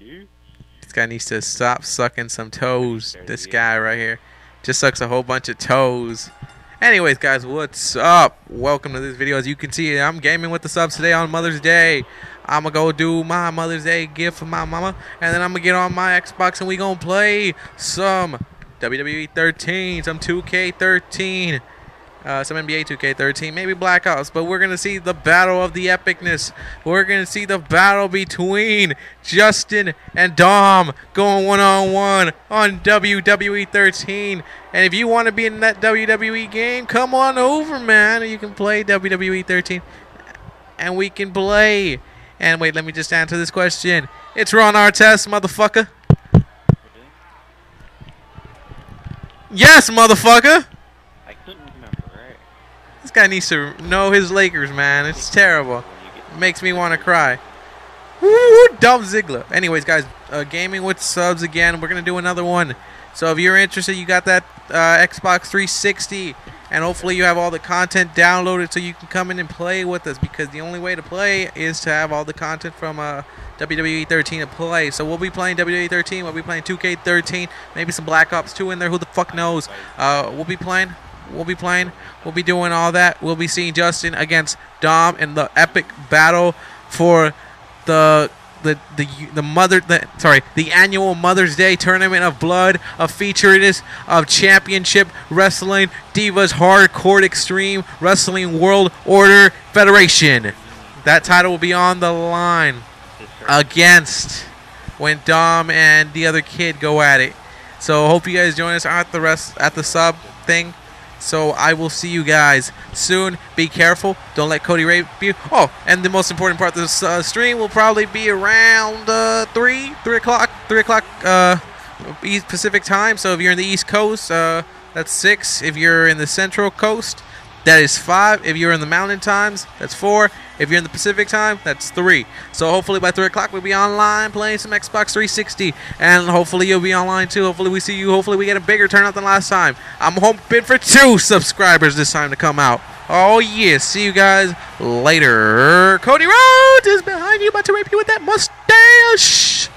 This guy needs to stop sucking some toes. This guy right here just sucks a whole bunch of toes. Anyways, guys, what's up? Welcome to this video. As you can see, I'm gaming with the subs today on Mother's Day. I'm going to go do my Mother's Day gift for my mama, and then I'm going to get on my Xbox, and we going to play some WWE 13, some 2K13, some NBA 2K13, maybe Black Ops. But we're going to see the battle of the epicness. We're going to see the battle between Justin and Dom going one-on-one on WWE 13. And if you want to be in that WWE game, come on over, man. You can play WWE 13, and we can play. And wait, let me just answer this question. It's Ron Artest, motherfucker. Yes, motherfucker. I couldn't remember, right? This guy needs to know his Lakers, man. It's terrible. It makes me want to cry. Woo, Dolph Ziggler. Anyways, guys, gaming with subs again. We're going to do another one. So if you're interested, you got that Xbox 360. And hopefully you have all the content downloaded so you can come in and play with us, because the only way to play is to have all the content from WWE 13 to play. So we'll be playing WWE 13, we'll be playing 2K13, maybe some Black Ops 2 in there, who the fuck knows. We'll be doing all that. We'll be seeing Justin against Dom in the epic battle for the annual Mother's Day Tournament of Blood, of Featuredness, of Championship Wrestling, Divas Hardcore Extreme Wrestling World Order Federation. That title will be on the line against when Dom and the other kid go at it. So hope you guys join us at the sub thing. So I will see you guys soon. Be careful. Don't let Cody rape you. Oh, and the most important part of this stream will probably be around 3 o'clock East Pacific time. So if you're in the East Coast, that's 6. If you're in the Central Coast, that is 5. If you're in the Mountain times, that's 4. If you're in the Pacific time, that's 3. So hopefully by 3 o'clock we'll be online playing some Xbox 360, and hopefully you'll be online too. Hopefully we see you. Hopefully we get a bigger turnout than last time. I'm hoping for 2 subscribers this time to come out. Oh yeah, see you guys later. Cody Rhodes is behind you, about to rape you with that mustache.